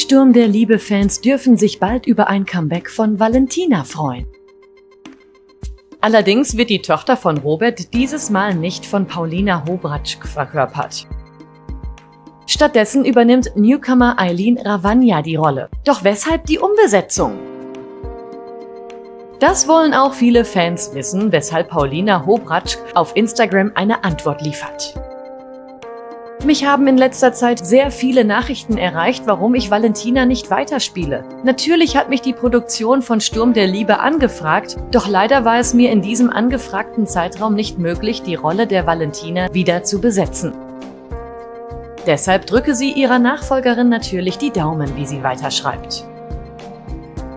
Sturm der Liebe-Fans dürfen sich bald über ein Comeback von Valentina freuen. Allerdings wird die Tochter von Robert dieses Mal nicht von Paulina Hobratschk verkörpert. Stattdessen übernimmt Newcomer Aileen Ravagna die Rolle. Doch weshalb die Umbesetzung? Das wollen auch viele Fans wissen, weshalb Paulina Hobratschk auf Instagram eine Antwort liefert. Mich haben in letzter Zeit sehr viele Nachrichten erreicht, warum ich Valentina nicht weiterspiele. Natürlich hat mich die Produktion von Sturm der Liebe angefragt, doch leider war es mir in diesem angefragten Zeitraum nicht möglich, die Rolle der Valentina wieder zu besetzen. Deshalb drücke sie ihrer Nachfolgerin natürlich die Daumen, wie sie weiterschreibt.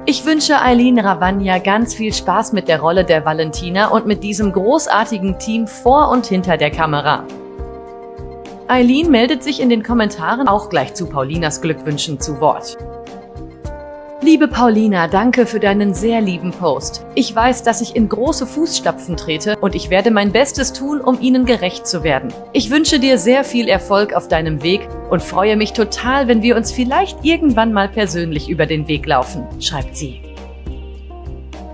Ich wünsche Aileen Ravagna ganz viel Spaß mit der Rolle der Valentina und mit diesem großartigen Team vor und hinter der Kamera. Aileen meldet sich in den Kommentaren auch gleich zu Paulinas Glückwünschen zu Wort. Liebe Paulina, danke für deinen sehr lieben Post. Ich weiß, dass ich in große Fußstapfen trete und ich werde mein Bestes tun, um ihnen gerecht zu werden. Ich wünsche dir sehr viel Erfolg auf deinem Weg und freue mich total, wenn wir uns vielleicht irgendwann mal persönlich über den Weg laufen, schreibt sie.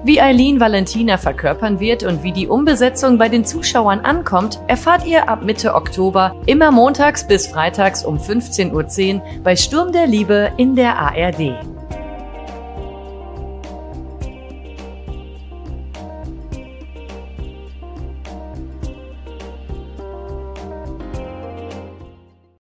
Wie Aileen Valentina verkörpern wird und wie die Umbesetzung bei den Zuschauern ankommt, erfahrt ihr ab Mitte Oktober, immer montags bis freitags um 15:10 Uhr bei Sturm der Liebe in der ARD.